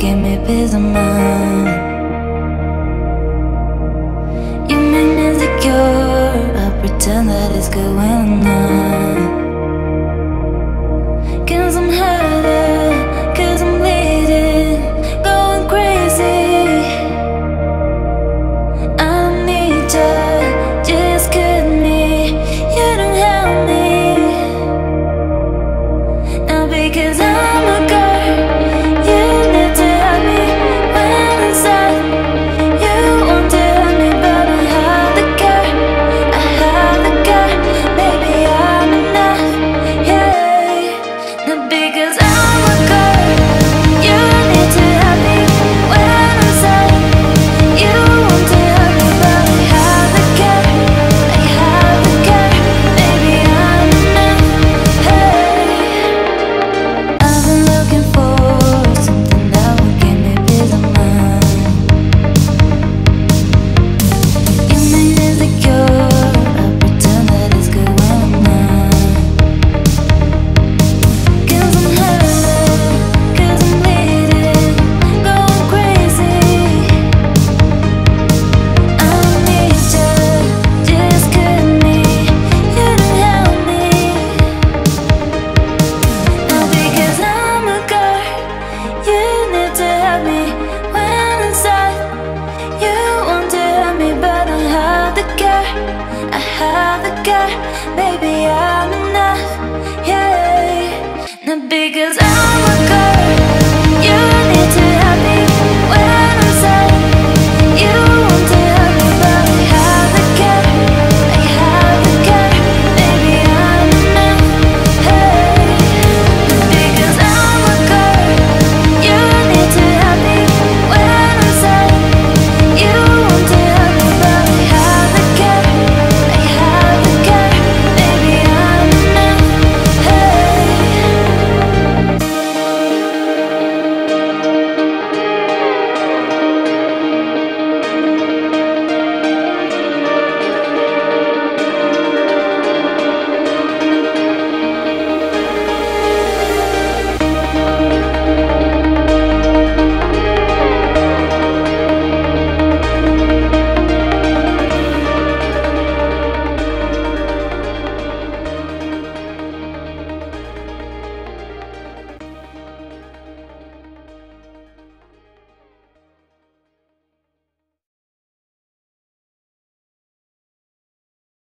give me peace of mind. You make me insecure, I pretend that it's good when I'm not. Cause I'm hurting, cause I'm bleeding, going crazy. I need you, just cut me, you don't help me. Now because I'm a girl, baby, I'm enough, yeah. Not because I'm a girl, you